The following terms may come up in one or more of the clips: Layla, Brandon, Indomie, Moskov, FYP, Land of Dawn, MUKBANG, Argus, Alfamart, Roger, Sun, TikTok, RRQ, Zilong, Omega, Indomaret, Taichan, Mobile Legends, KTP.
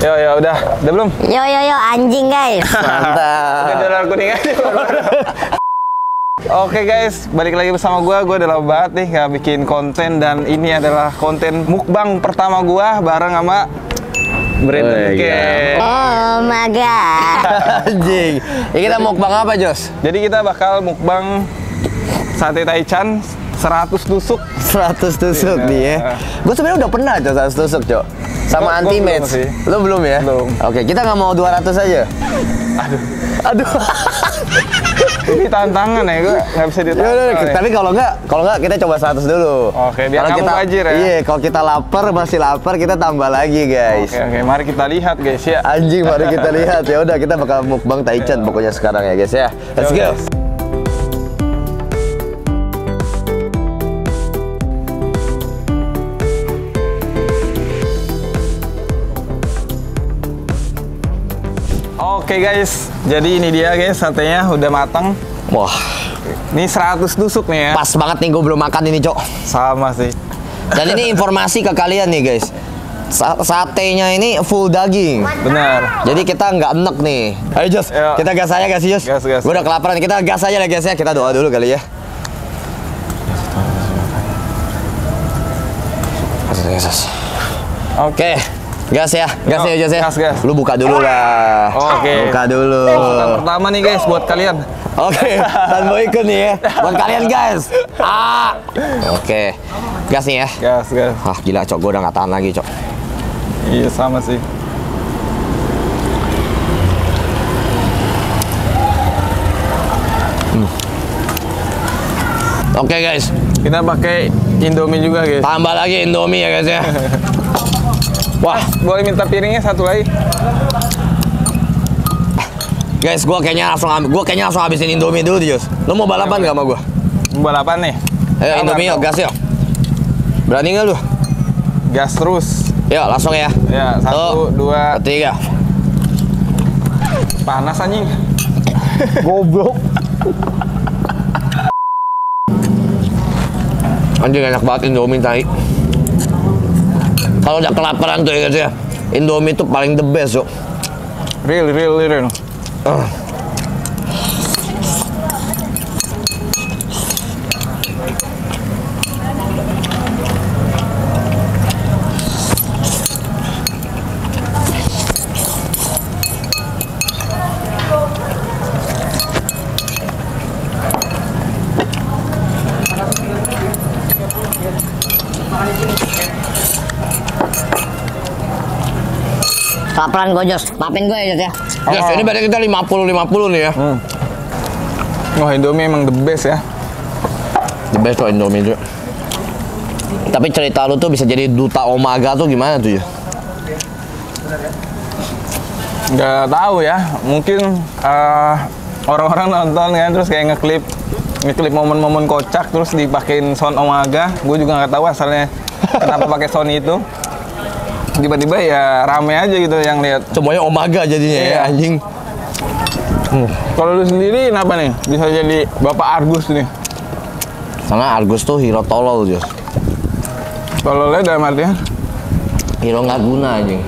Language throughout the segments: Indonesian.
Yo yo udah belum? Yo yo yo anjing guys. Mantap. Udah darah kuning aja. Oke guys, balik lagi bersama gue udah lama banget nih gak bikin konten. Dan ini adalah konten mukbang pertama gue bareng sama Brandon. Omega. Anjing. Ini kita mukbang apa Jos? Jadi kita bakal mukbang sate Taichan 100 tusuk. 100 tusuk nih ya. Gue sebenarnya udah pernah Jos 100 tusuk Cok. Sama anti-match. Lu belum ya? Belum. Oke, kita nggak mau 200 aja. Aduh. Aduh. Ini tantangan ya, gue nggak bisa ditantang. Tapi kalau nggak kita coba 100 dulu. Oke, biar kamu tajir ya. Iya, kalau kita lapar, masih lapar, kita tambah lagi guys. Oke, mari kita lihat guys ya. Anjing, mari kita lihat. Ya udah, kita bakal mukbang Taichan pokoknya sekarang ya guys ya. Let's go. Oke guys, jadi ini dia guys, satenya udah matang. Wah, ini 100 tusuk nih ya. Pas banget nih, gue belum makan ini Cok. Sama sih. Dan ini informasi ke kalian nih guys, satenya ini full daging. Benar. Jadi kita nggak enek nih. Ayo Jos, kita gas aja gak sih Jos? Gas, gas. Gue udah kelaparan, kita gas aja lah guys ya. Kita doa dulu kali ya. Oke. Gas ya, gas ya, gas ya. Gas, gas. Lu buka dulu lah. Oke. Buka dulu. Yang pertama nih guys, buat kalian. Oke. Dan mau ikut nih ya. Buat kalian guys. Oke. Gas nih ya. Gas, gas. Ah gila Cok, gue udah nggak tahan lagi Cok. Iya sama sih. Oke guys. Kita pakai Indomie juga guys. Tambah lagi Indomie ya guys ya. Wah, boleh minta piringnya satu lagi. Guys, gua kayaknya langsung habisin Indomie dulu, Jos. Lu mau balapan gak sama gua? Balapan nih. Ayo Indomie yuk, gas yuk. Berani gak lu? Gas terus. Yuk, langsung ya. Ya, 1, 2, 3. Panas anjing. Goblok. Anjing enak banget Indomie tadi. Kalau udah kelaparan tuh ya guys ya, Indomie tuh paling the best Cok. Real. Laparan gue Jos, maafin gue ya Jos ya. Yes, ini berarti kita 50-50 nih ya. Wah, Indomie emang the best ya. The best loh Indomie juga. Tapi cerita lu tuh bisa jadi duta Omega tuh gimana tuh ya? Gak tau ya, mungkin orang-orang nonton kan terus kayak ngeklip momen-momen kocak terus dipakein sound Omega. Gue juga gak tahu asalnya kenapa pakai sound itu. Tiba-tiba ya rame aja gitu yang lihat. Semuanya Omega jadinya ya anjing. Kalau lu sendiri kenapa nih bisa jadi Bapak Argus nih? Karena Argus tuh hero tolol Jos. Tololnya dalam artian? Hero nggak guna anjing.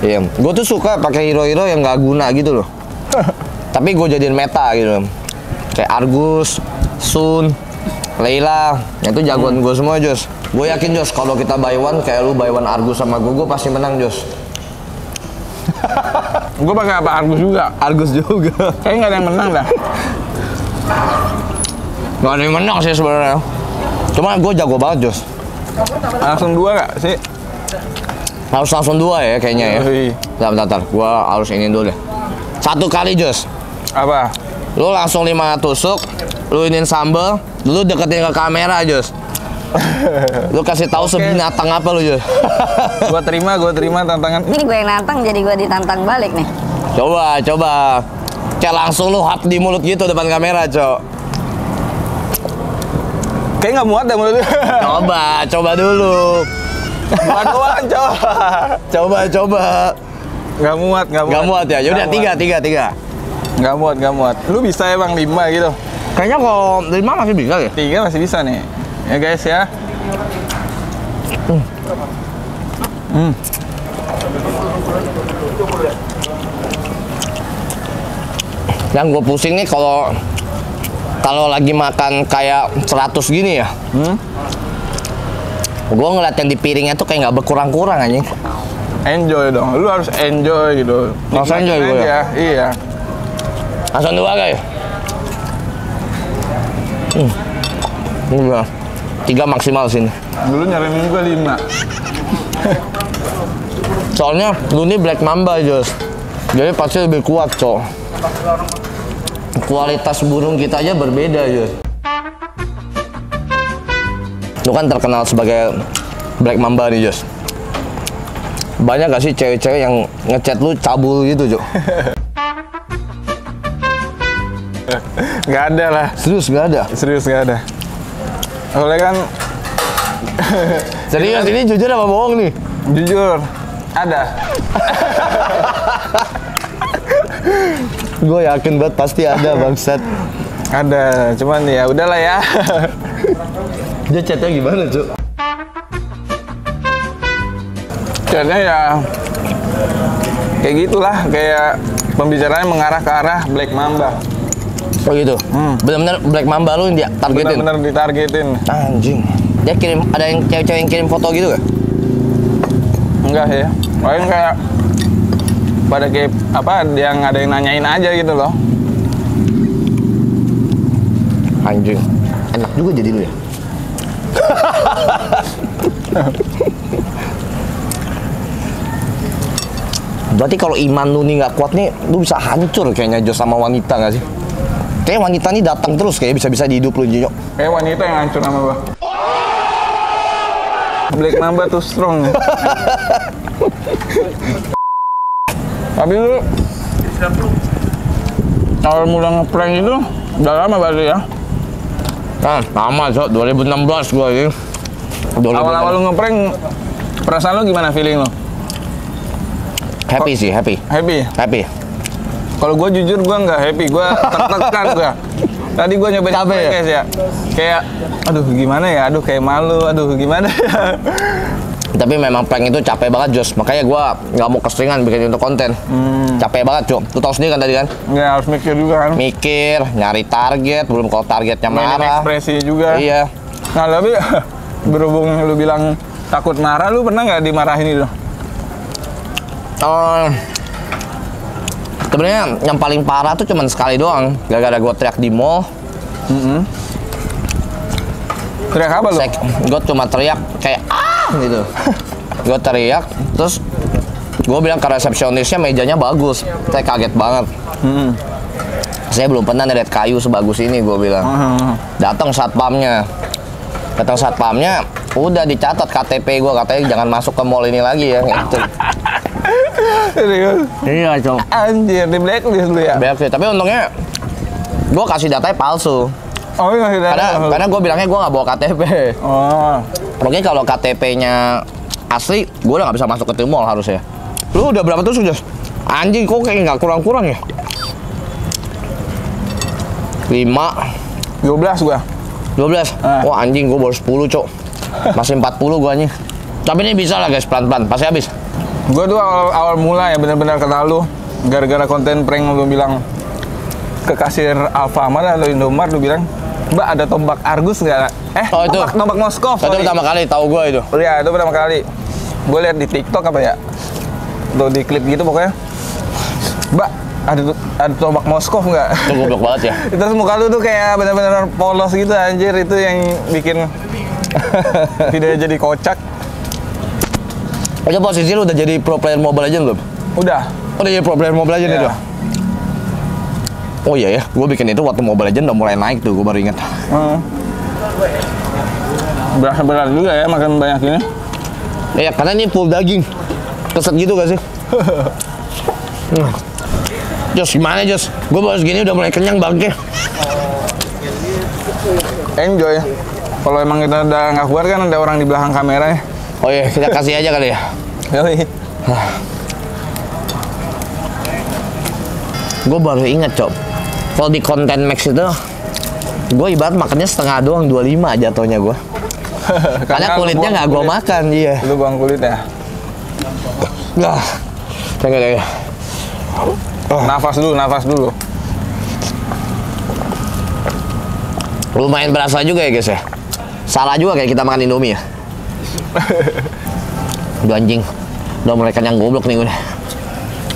Iya, gue tuh suka pakai hero-hero yang nggak guna gitu loh. Tapi gue jadiin meta gitu. Kayak Argus, Sun, Layla, itu jagoan gue semua Jos. Gue yakin Jos, kalau kita buy one kayak lu buy one Argus sama gue pasti menang Jos. Gue pakai apa? Argus juga. Argus juga. Kayaknya nggak ada yang menang dah. Nggak ada yang menang sih sebenarnya. Cuma gue jago banget Jos. Langsung 2 nggak sih? Harus langsung 2 ya kayaknya ya. Bentar. Gue harus ini dulu deh. 1 kali Jos. Apa? Lu langsung 5 tusuk. Lu iniin sambel. Lu deketin ke kamera Jos. Lu kasih tahu sebinatang apa lu Jos? Gua terima tantangan. Ini gue yang nantang, jadi gue ditantang balik nih. Coba. Kayak langsung lu hap di mulut gitu depan kamera, Cok. Kayak nggak muat deh mulutnya. Coba dulu. Pelan-pelan coba. Nggak muat ya. Yaudah 3. Nggak muat. Lu bisa emang 5 gitu. Kayaknya kalau 5 masih bisa ya. 3 masih bisa nih. Ya guys ya. Yang gue pusing nih kalau lagi makan kayak 100 gini ya, gue ngeliat yang di piringnya tuh kayak nggak berkurang-kurang anjing. Enjoy dong, lu harus enjoy gitu. Harus enjoy gue ya? Iya. Langsung dua guys. Ini berapa? 3 maksimal sini. Dulu nyariin gue 5. Soalnya lu ini Black Mamba Jos, jadi pasti lebih kuat cok. Kualitas burung kita aja berbeda Jos. Lu kan terkenal sebagai Black Mamba nih Jos. Banyak gak sih cewek-cewek yang ngechat lu cabul gitu cok? Gak ada lah. Serius gak ada? Serius gak ada. Soalnya kan serius ini jujur apa bohong nih? Jujur. Ada. Gue yakin banget pasti ada bangsat. Ada, cuman ya udahlah ya. Dia chatnya gimana cuk? Chatnya ya kayak gitulah, kayak pembicaraannya mengarah ke arah Black Mamba. Oh gitu? Bener-bener Black Mamba lu yang ditargetin? Bener-bener ditargetin. Anjing. Dia kirim, ada yang cewek-cewek yang kirim foto gitu gak? Enggak sih ya, paling kayak pada kayak apa yang ada yang nanyain aja gitu loh. Anjing, enak juga jadi lu ya. Berarti kalau iman lu nih nggak kuat nih, lu bisa hancur kayaknya Jos sama wanita nggak sih? Kayak wanita nih datang terus kayak bisa-bisa di hidup lu Jok. Kayak wanita yang hancur sama gua. Black Mamba tuh strong. Tapi lu awal mula ngeprank itu udah lama berarti ya? Kan lama Cok, 2016 gua ini. Awal-awal lu ngeprank perasaan lu gimana, feeling lu? Happy sih, happy. Happy? Happy. Kalau gua jujur gua nggak happy, gua tertekan gua. Tadi gue nyobain guys ya, kayak aduh gimana ya, aduh kayak malu, aduh gimana ya. Tapi memang prank itu capek banget Jos, makanya gue nggak mau keseringan bikin untuk konten. Capek banget Cok, lu tau sendiri kan tadi kan? Ya harus mikir juga kan. Mikir, nyari target, belum kalau targetnya marah. Mainin ekspresi juga. Iya. Nah tapi berhubung lu bilang takut marah, lu pernah nggak dimarahin itu? Sebenarnya yang paling parah tuh cuman sekali doang, gara-gara gue teriak di mall. Teriak apa lu? Gue cuma teriak kayak ah gitu. Gue teriak, terus gue bilang ke resepsionisnya mejanya bagus. Saya kaget banget. Saya belum pernah ngeliat kayu sebagus ini, gue bilang. Datang satpamnya. Datang satpamnya, udah dicatat KTP gue, katanya jangan masuk ke mall ini lagi ya. Serius? Iya Cok. Anjir, di blacklist lu ya? Blacklist, tapi untungnya gue kasih datanya palsu. Oh iya, kasih datanya palsu? Karena gue bilangnya gue gak bawa KTP. Oh. Mungkin kalau KTP-nya asli, gue udah gak bisa masuk ke mall harusnya. Lu udah berapa tusuk Jos? Anjing, kok kayak gak kurang-kurang ya? 5 12 gue 12? Wah anjing, gue baru 10 Cok. Masih 40 gue anjing. Tapi ini bisa lah guys, pelan-pelan, pasti habis. Gue tuh awal mula ya bener-bener kenal lu gara-gara konten prank. Lu bilang ke kasir Alfamart atau Indomaret, lu bilang mbak ada tombak Argus nggak? Oh, itu tombak Moskov. Itu pertama kali tahu gue itu. Iya, itu pertama kali gue lihat di TikTok apa ya, tuh di klip gitu pokoknya, mbak ada tombak Moskov nggak? Itu goblok banget ya. Terus muka lu tuh kayak bener-bener polos gitu anjir, itu yang bikin videonya jadi kocak. Aja posisi lu udah jadi pro player Mobile Legends belum? Udah. Udah jadi pro player Mobile Legends itu? Oh iya ya, gue bikin itu waktu Mobile Legends udah mulai naik tuh, gue baru inget. Berat juga ya makan banyak ini. Iya, karena ini full daging. Keset gitu gak sih? Jos, gimana Jos? Gue baru segini udah mulai kenyang bangke. Enjoy. Kalau emang kita udah nggak keluar kan ada orang di belakang kamera ya. Oh iya, kita kasih aja kali ya. Gue baru inget Cok, kalau di konten Max itu gue ibarat makannya setengah doang, 25 jatuhnya gue. Karena kulitnya nggak gue makan. Iya, lu buang kulit ya? Nggak. Nafas dulu, nafas dulu. Lumayan berasa juga ya guys ya. Salah juga kayak kita makan Indomie ya. Duh anjing, udah mulai kenyang goblok nih gue.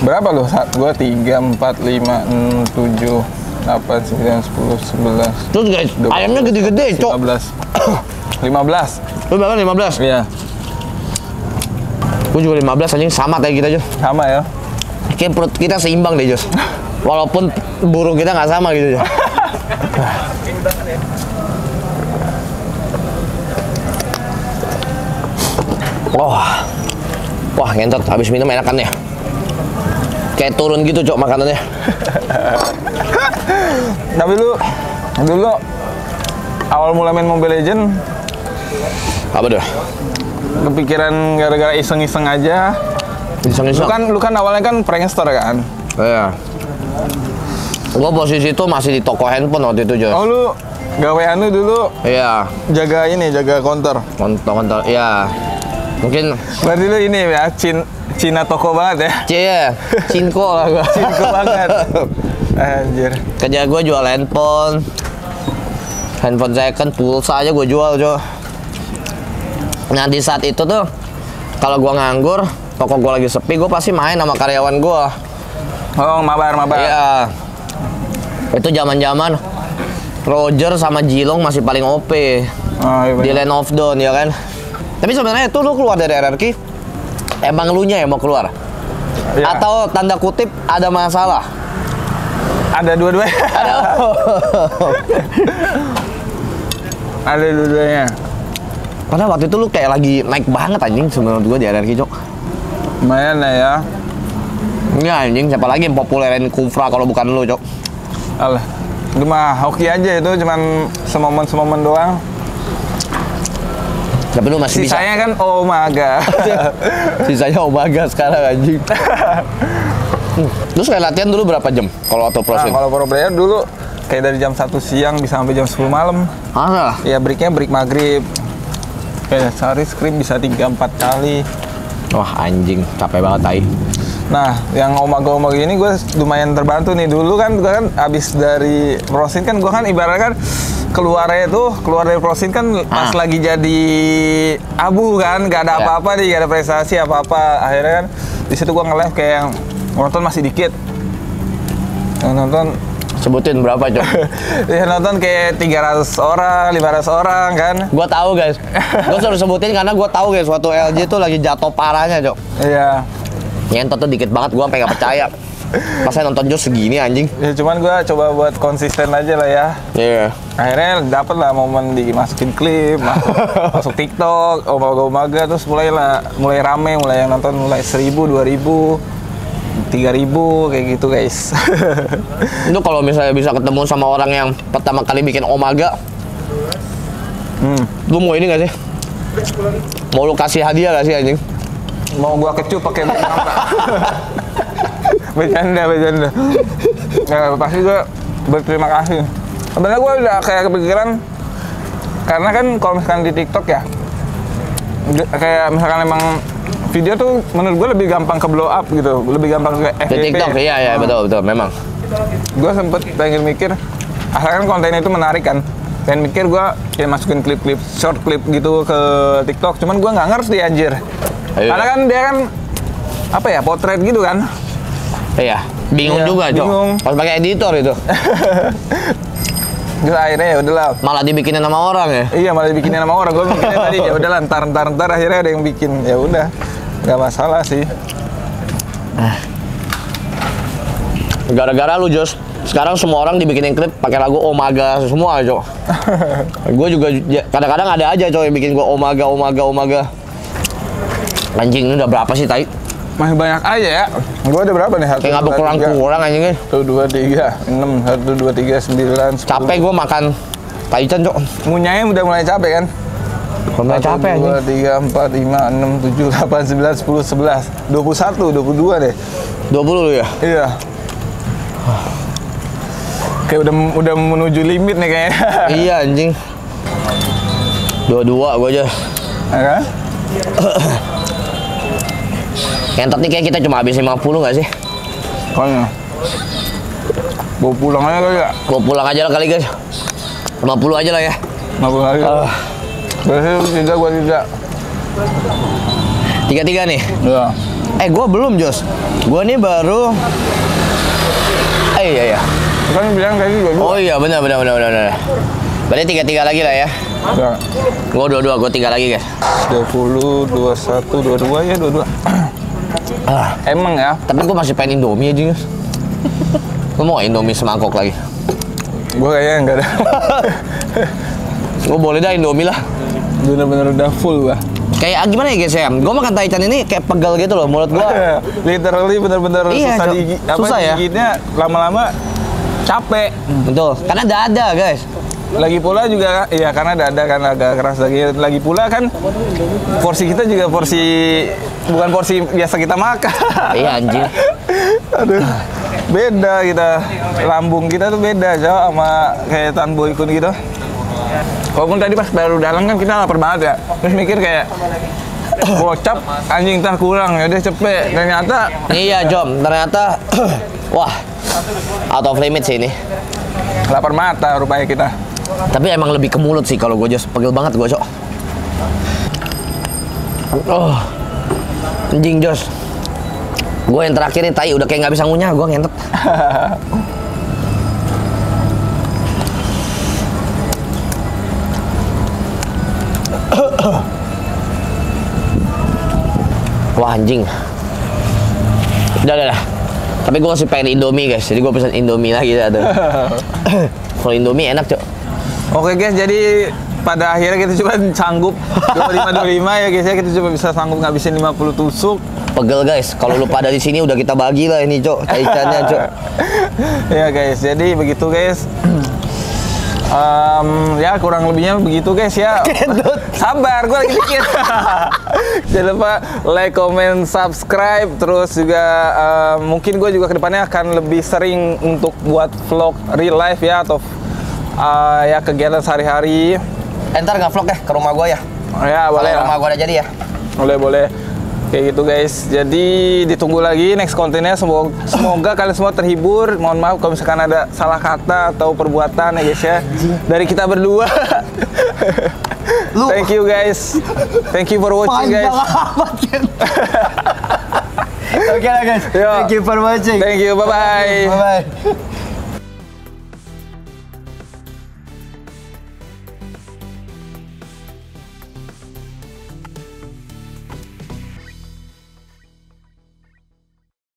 Berapa loh? Gue 3, 4, 5, 6, 7, 8, 9, 10, 11. Terus guys, 12, ayamnya gede-gede cok. 15. Lu berapa 15? Iya. Gue juga 15 anjing, sama kayak kita Jos. Sama ya? Kayak perut kita seimbang deh Jos. Walaupun burung kita nggak sama gitu Jos. Wah, wah ngentot, habis minum enakan ya. Kayak turun gitu cok makanannya. Tapi lu dulu awal mulai main Mobile Legends apa tuh? Kepikiran gara-gara iseng-iseng aja. Iseng-iseng. Lu kan awalnya kan prankster kan? Iya. Gua posisi itu masih di toko handphone waktu itu Jos. Oh lu gawean lu dulu? Iya. Jaga ini, jaga counter. Counter, iya. Mungkin berarti lu ini ya, Cina toko banget ya? Iya, cinko lah gua. Cinko banget. Anjir. Kerja gua jual handphone. Handphone second, pulsa aja gua jual, Jo. Nah, di saat itu tuh kalau gua nganggur, toko gua lagi sepi, gua pasti main sama karyawan gua. Oh, mabar. Iya. Itu zaman-zaman Roger sama Zilong masih paling OP. Oh, iya, di Land of Dawn ya kan? Tapi sebenarnya itu lu keluar dari RRQ, emang lu nya yang mau keluar? Ya. Atau tanda kutip ada masalah? Ada dua-duanya. Ada dua-duanya. Padahal waktu itu lu kayak lagi naik banget anjing sebenarnya gua di RRQ cok. Lumayan lah ya. Iya anjing, siapa lagi yang populerin Kufra kalau bukan lu cok? Alah, cuma hoki aja itu, cuman semomen-semomen doang. Tapi lu masih bisa. Sisanya kan Omega. Sisanya Omega sekarang anjing. Terus kayak latihan dulu berapa jam kalau auto prosin? Nah, kalau pro player dulu kayak dari jam 1 siang bisa sampai jam 10 malam. Ah. Ya breaknya break maghrib. Kayak sehari scrim bisa 3-4 kali. Wah anjing, capek banget tai. Nah, yang Omega ini gue lumayan terbantu nih. Dulu kan gue kan abis dari prosin kan gue kan ibaratnya kan keluarnya tuh, keluar dari prosin kan pas lagi jadi abu kan, gak ada apa-apa nih, gak ada prestasi apa-apa. Akhirnya kan disitu gua nge-live kayak yang nonton masih dikit. Yang nonton sebutin berapa cok? Yang nonton kayak 300 orang, 500 orang kan. Gua tahu guys, gua suruh sebutin karena gua tahu guys, waktu LG tuh lagi jatuh parahnya cok. Iya. Nyentot tuh dikit banget, gua sampe gak percaya. Pas saya nonton Jos segini anjing. Ya cuman gua coba buat konsisten aja lah ya. Iya. Akhirnya dapet lah momen dimasukin klip, masuk TikTok, Omega terus mulai rame, mulai yang nonton mulai 1.000, 2.000, 3.000 kayak gitu guys. Itu kalau misalnya bisa ketemu sama orang yang pertama kali bikin Omega, lu mau ini gak sih? Mau lu kasih hadiah gak sih anjing? Mau gua kecup pakai apa? Bercanda. Ya, pasti gue berterima kasih. Sebenarnya gue udah kayak kepikiran, karena kan kalau misalkan di TikTok ya, kayak misalkan emang video tuh menurut gue lebih gampang ke blow up gitu, lebih gampang ke FYP. Di TikTok iya betul memang. Gue sempet pengen mikir, asalkan kontennya itu menarik kan, pengen mikir gue kayak masukin klip-klip, short klip gitu ke TikTok, cuman gue nggak ngerti anjir. Ayo. Karena kan dia kan apa ya, potret gitu kan. Iya, bingung juga cok, harus pakai editor itu. Terus akhirnya ya udahlah. Malah dibikinin sama orang ya? Iya, malah dibikinin sama orang. Gue mikirnya tadi ya udahlah, ntar akhirnya ada yang bikin. Ya udah, nggak masalah sih. Gara-gara lu Jos, sekarang semua orang dibikinin klip pakai lagu Omega semua cok. Gue juga kadang-kadang ada aja cok yang bikin gue Omega. Anjing, ini udah berapa sih tai? Masih banyak aja ya. Gua ada berapa nih? Kayak ngapa kurang-kurang anjingnya. 1, 2, 3, 6, 1, 2, 3, 9, 10. Capek gua makan Taichan cok. Ngunyahnya udah mulai capek kan? Mulai capek anjing. 1, 2, 3, 4, 5, 6, 7, 8, 9, 10, 11, 21, 22 deh. 20 lu ya? Iya. Kayak udah menuju limit nih kayaknya. Iya anjing. 22 gua aja. Kan? Kentot nih kayak kita cuma habis 50 nggak sih? Kayaknya. Bawa pulang aja kali ya? Bawa pulang aja lah kali guys. 50 aja lah ya. 50 aja. Tiga gua tidak. Tiga nih. Iya. Gua belum, Jos. Gua nih baru. Iya. Kan bilang tadi 22. Oh iya, benar. Berarti 3 lagi lah ya. Iya. Gua 22, gua 3 lagi, guys. 20, 21, 22 ya, 22. Emang ya, tapi gua masih pengen Indomie aja, Jos. Gua mau Indomie semangkok lagi. Gua kayaknya enggak ada. Gua boleh dah Indomie lah. Bener-bener udah full gua. Kayak gimana ya guys ya? Gue makan Taichan ini kayak pegal gitu loh mulut gue. Literally bener-bener iya, susah digigit. Susah ya? Digigitnya lama-lama capek. Betul. Karena dada guys. Lagi pula juga ya karena dada kan agak keras lagi pula kan porsi kita juga porsi bukan porsi biasa kita makan. Iya anjir. Aduh. Beda kita. Lambung kita tuh beda jauh sama kayak Tan Boykun gitu. Walaupun tadi pas baru dalam kan kita lapar banget ya, terus mikir kayak bocap anjing tak kurang ya udah cepet, ternyata iya Jom, ternyata wah out of limit sih ini, lapar mata rupanya kita. Tapi emang lebih ke mulut sih kalau gue, Jos, pegel banget gue, Cok. Oh anjing Jos, gue yang terakhir nih tai udah kayak nggak bisa ngunyah gue ngentet. Wah anjing. Udah. Tapi gue masih pengen Indomie guys, jadi gue pesan Indomie lagi gitu. Kalau Indomie enak, Cok. Oke guys, jadi pada akhirnya kita cuma sanggup 25 ya guys ya, kita cuma bisa sanggup ngabisin 50 tusuk. Pegel guys, kalau lu pada di sini udah kita bagi lah ini, Cok, Taichannya, Cok. Ya guys, jadi begitu guys. Ya kurang lebihnya begitu guys ya. Sabar, gue lagi pikir. Jangan lupa like, comment, subscribe. Terus juga mungkin gue juga kedepannya akan lebih sering untuk buat vlog real life ya. Atau ya kegiatan sehari-hari. Entar nggak vlog ya ke rumah gue ya. Ya boleh lah. Rumah gue udah jadi ya. Boleh. Kayak gitu guys, jadi ditunggu lagi next kontennya. Semoga kalian semua terhibur. Mohon maaf kalau misalkan ada salah kata atau perbuatan ya guys ya, dari kita berdua. Thank you guys, thank you for watching guys. Oke lah guys, thank you for watching, thank you, bye bye.